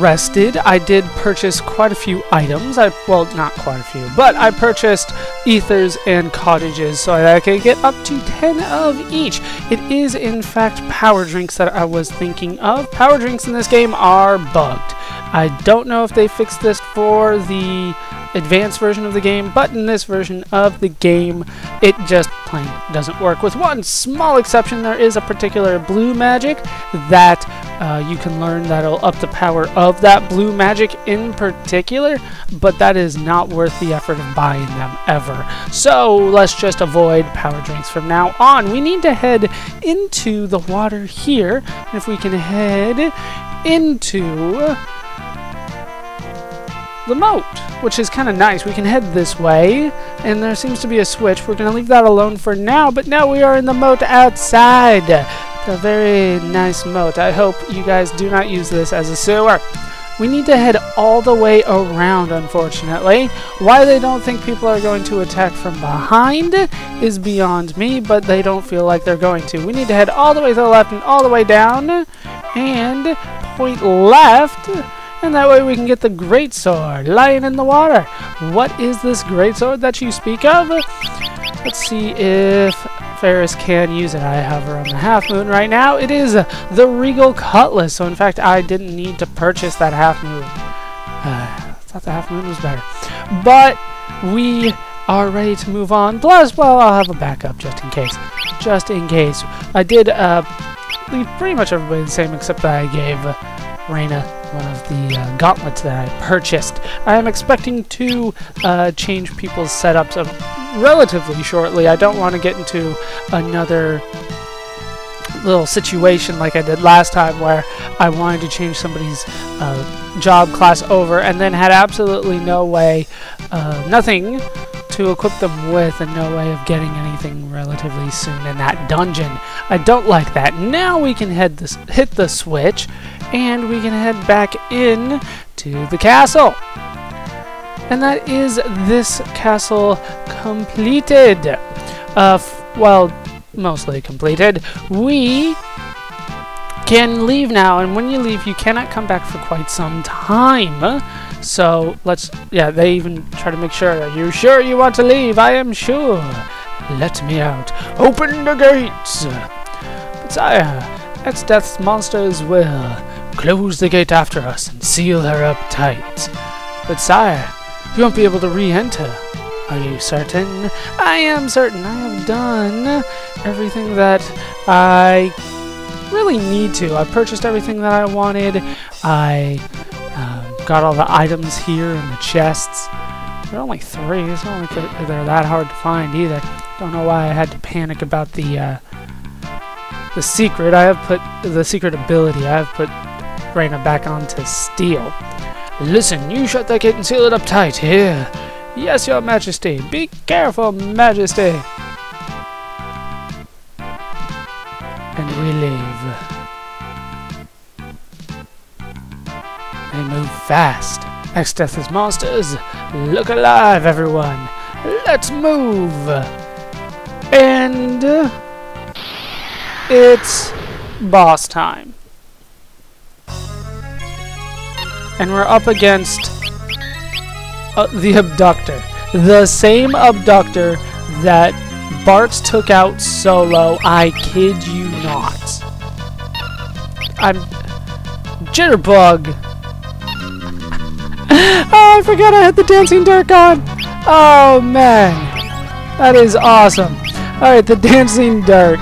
rested. I did purchase quite a few items. Well, not quite a few, but I purchased ethers and cottages so that I could get up to 10 of each. It is, in fact, power drinks that I was thinking of. Power drinks in this game are bugged. I don't know if they fixed this for the advanced version of the game, but in this version of the game it just plain doesn't work. With one small exception, there is a particular blue magic that you can learn that'll up the power of that blue magic in particular, but that is not worth the effort of buying them ever. So let's just avoid power drinks from now on. We need to head into the water here, and if we can head into the moat, which is kind of nice. We can head this way, and there seems to be a switch. We're going to leave that alone for now, but now we are in the moat outside. It's a very nice moat. I hope you guys do not use this as a sewer. We need to head all the way around, unfortunately. Why they don't think people are going to attack from behind is beyond me, but they don't feel like they're going to. We need to head all the way to the left and all the way down, and point left. And that way we can get the greatsword lying in the water. What is this greatsword that you speak of? Let's see if Ferris can use it. I hover on the half moon right now. It is the Regal Cutlass. So in fact, I didn't need to purchase that half moon. I thought the half moon was better. But we are ready to move on. Plus, well, I'll have a backup just in case. Just in case. I did leave pretty much everybody the same, except that I gave Reina one of the gauntlets that I purchased. I am expecting to change people's setups relatively shortly. I don't want to get into another little situation like I did last time where I wanted to change somebody's job class over and then had absolutely no way, nothing to equip them with and no way of getting anything relatively soon in that dungeon. I don't like that. Now we can hit the switch and we can head back in to the castle. And that is this castle completed. Well, mostly completed. We can leave now, and when you leave you cannot come back for quite some time. So let's, yeah, they even try to make sure. Are you sure you want to leave? I am sure. Let me out. Open the gates. But sire, Exdeath's monsters will close the gate after us and seal her up tight. But sire, you won't be able to re-enter. Are you certain? I am certain. I have done everything that I really need to. I purchased everything that I wanted. I got all the items here in the chests. There are only three. It's not like they're that hard to find either. Don't know why I had to panic about the secret. I have put the secret ability. I have put Reina back on to steal. Listen, you shut that gate and seal it up tight. Here. Yes, your majesty. Be careful, majesty. And we leave. They move fast. Exdeath's monsters, look alive, everyone. Let's move. And it's boss time. And we're up against the Abductor. The same Abductor that Bartz took out solo. I kid you not. I'm jitterbug. Oh, I forgot I had the Dancing Dirk on. Oh man, that is awesome. All right, the Dancing Dirk.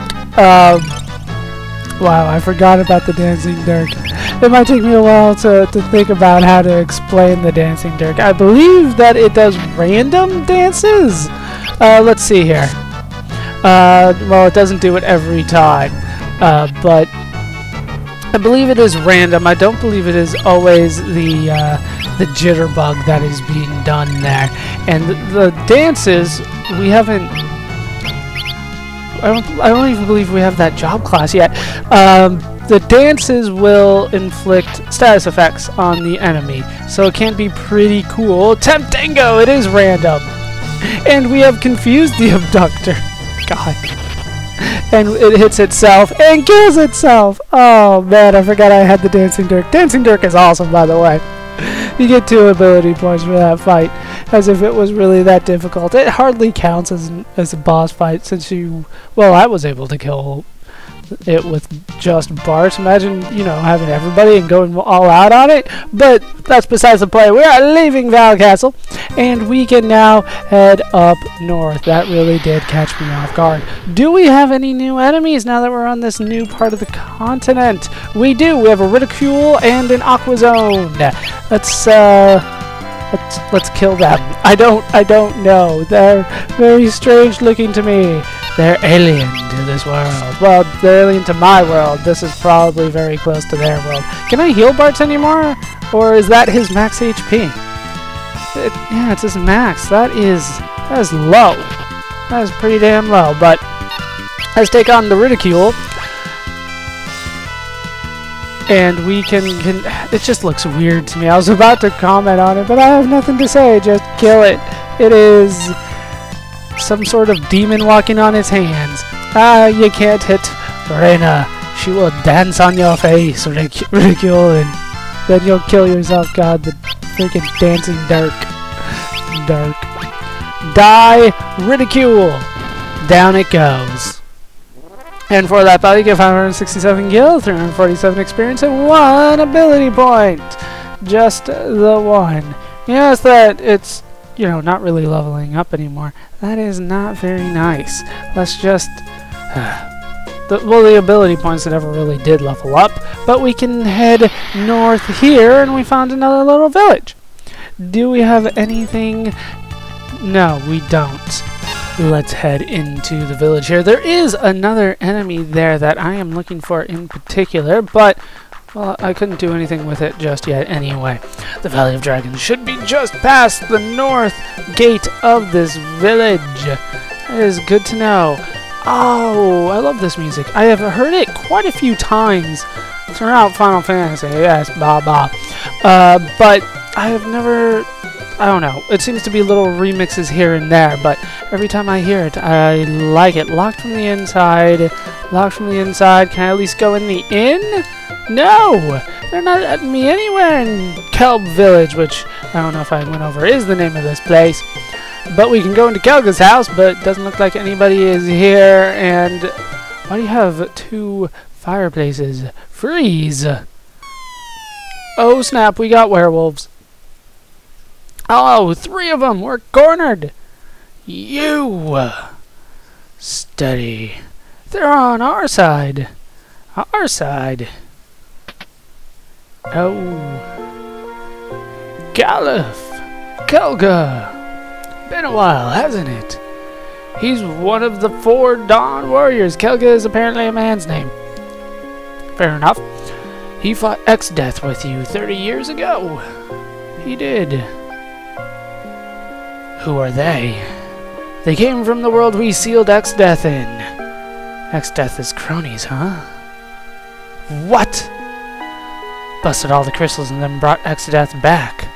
Wow, I forgot about the Dancing Dirk. It might take me a while to think about how to explain the Dancing Dirk. I believe that it does random dances. Let's see here. Well, it doesn't do it every time, but I believe it is random. I don't believe it is always the jitterbug that is being done there. And the dances, we haven't... I don't even believe we have that job class yet. The dances will inflict status effects on the enemy, so it can be pretty cool. Temptango, it is random. And we have confused the Abductor. God. and it hits itself and kills itself. Oh man, I forgot I had the Dancing Dirk. Dancing Dirk is awesome, by the way. You get 2 ability points for that fight, as if it was really that difficult. It hardly counts as a boss fight, since you, well, I was able to kill it with just Bartz. Imagine, you know, having everybody and going all out on it, but that's besides the play. We are leaving Val Castle, and we can now head up north. That really did catch me off guard. Do we have any new enemies now that we're on this new part of the continent? We do. We have a Ridicule and an Aqua Zone. Let's kill them. I don't know. They're very strange looking to me. They're alien to this world. Well, they're alien to my world. This is probably very close to their world. Can I heal Bartz anymore? Or is that his max HP? Yeah, it's his max. That is low. That is pretty damn low. But let's take on the Ridicule. And we can... It just looks weird to me. I was about to comment on it, but I have nothing to say. Just kill it. It is... some sort of demon walking on his hands. Ah, you can't hit Reina. She will dance on your face, Ridicule, and then you'll kill yourself. God, the freaking Dancing Dirk. Dirk. Die, Ridicule. Down it goes. And for that battle, you get 567 gil, 347 experience, and 1 ability point. Just the one. Yes, that it's... you know, not really leveling up anymore. That is not very nice. Let's just... the ability points that never really did level up, but we can head north here, and we found another little village. Do we have anything? No, we don't. Let's head into the village here. There is another enemy there that I am looking for in particular, but... well, I couldn't do anything with it just yet anyway. The Valley of Dragons should be just past the north gate of this village. It is good to know. Oh, I love this music. I have heard it quite a few times throughout Final Fantasy. Yes, bah bah. But I have never... I don't know. It seems to be little remixes here and there, but every time I hear it, I like it. Locked from the inside. Locked from the inside. Can I at least go in the inn? No! They're not letting me anywhere in Kelb Village, which I don't know if I went over is the name of this place. But we can go into Kelga's house, but it doesn't look like anybody is here. And why do you have 2 fireplaces? Freeze! Oh snap, we got werewolves. Oh, 3 of them! We're cornered! You! Steady. They're on our side. Our side. Oh. Galuf! Kelger! Been a while, hasn't it? He's one of the 4 Dawn Warriors. Kelger is apparently a man's name. Fair enough. He fought Exdeath with you 30 years ago. He did. Who are they? They came from the world we sealed Exdeath in. Exdeath is cronies, huh? What? Busted all the crystals and then brought Exdeath back.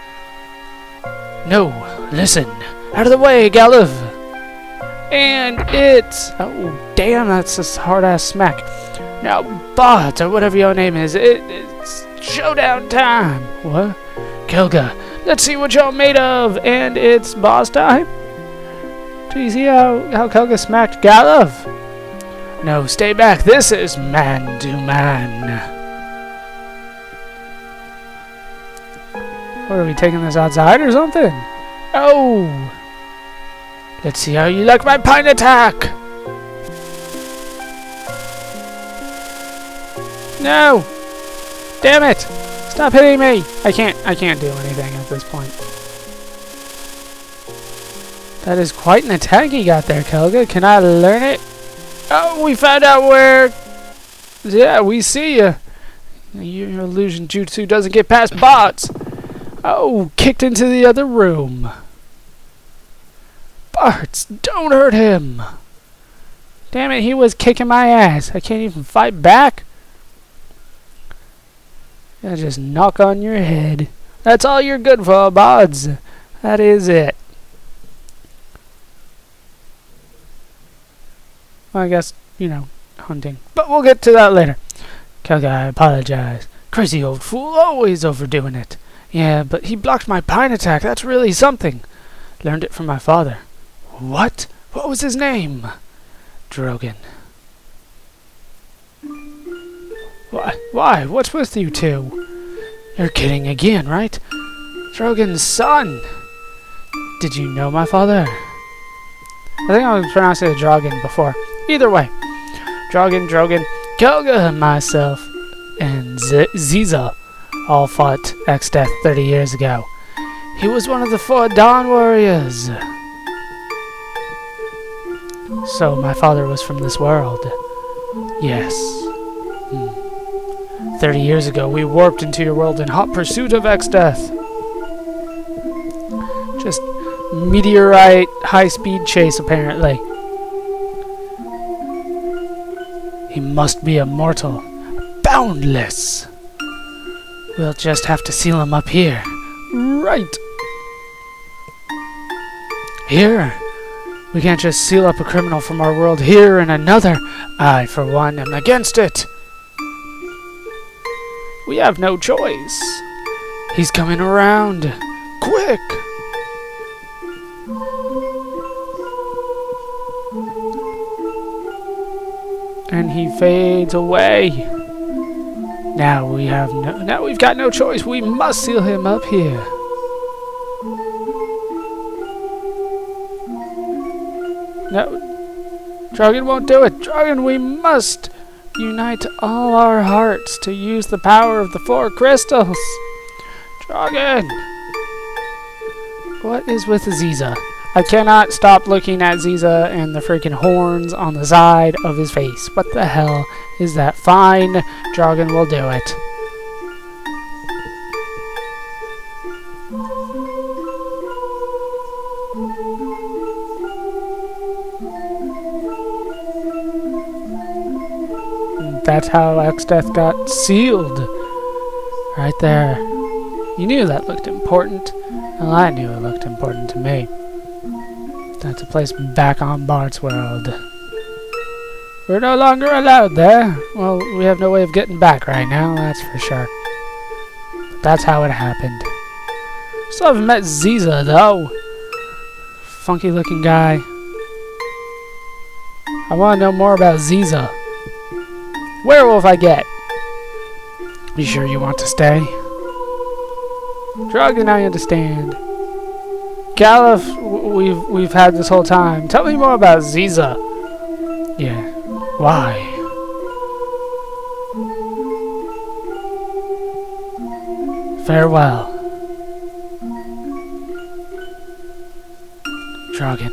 No, listen. Out of the way, Galuf! And it's... oh, damn, that's a hard-ass smack. Now, Bartz, or whatever your name is, it's showdown time! What? Kelga, let's see what you're made of! And it's boss time? Do you see how Kelga smacked Galuf? No, stay back. This is man to man. Or are we taking this outside or something? Oh! Let's see how you like my pine attack! No! Damn it! Stop hitting me! I can't do anything at this point. That is quite an attack you got there, Kelga. Can I learn it? Oh, we found out where... yeah, we see ya. Your illusion jutsu doesn't get past Bartz. Oh, kicked into the other room. Bartz, don't hurt him. Damn it, he was kicking my ass. I can't even fight back. Yeah, just knock on your head. That's all you're good for, Bartz. That is it. Well, I guess, you know, hunting, but we'll get to that later. Kelga, I apologize. Crazy old fool, always overdoing it. Yeah, but he blocked my pine attack, that's really something. Learned it from my father. What? What was his name? Dorgann. Why? What's with you two? You're kidding again, right? Drogann's son! Did you know my father? I think I was pronouncing it Dorgann before. Either way. Dorgann, Koga, myself, and Zeza all fought Exdeath 30 years ago. He was one of the Four Dawn Warriors. So my father was from this world. Yes. 30 years ago, we warped into your world in hot pursuit of Exdeath. Just meteorite high-speed chase, apparently. He must be immortal. Boundless! We'll just have to seal him up here. Right! Here? We can't just seal up a criminal from our world here and another. I, for one, am against it. We have no choice. He's coming around. Quick! And he fades away. Now we've got no choice. We must seal him up here. No. Dorgann won't do it. Dorgann, we must unite all our hearts to use the power of the four crystals. Dorgann! What is with Zeza? I cannot stop looking at Zeza and the freaking horns on the side of his face. What the hell is that? Fine, Dorgann will do it. That's how Exdeath got sealed. Right there. You knew that looked important. Well, I knew it looked important to me. That's a place back on Bartz world. We're no longer allowed there. Well, we have no way of getting back right now, that's for sure. But that's how it happened. Still haven't met Zeza, though. Funky looking guy. I want to know more about Zeza. Werewolf I get. You sure you want to stay? Dorgann, I understand. Galuf, we've had this whole time. Tell me more about Zeza. Yeah. Why? Farewell. Dorgann.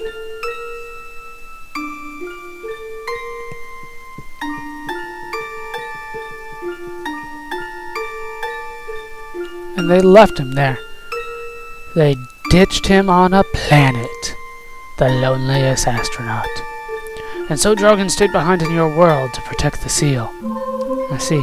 And they left him there. They ditched him on a planet. The loneliest astronaut. And so Dorgann stayed behind in your world to protect the seal. I see.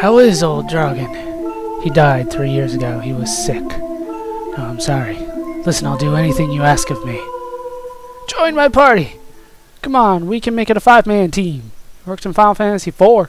How is old Dorgann? He died 3 years ago. He was sick. No, I'm sorry. Listen, I'll do anything you ask of me. Join my party! Come on, we can make it a 5-man team. Worked in Final Fantasy IV.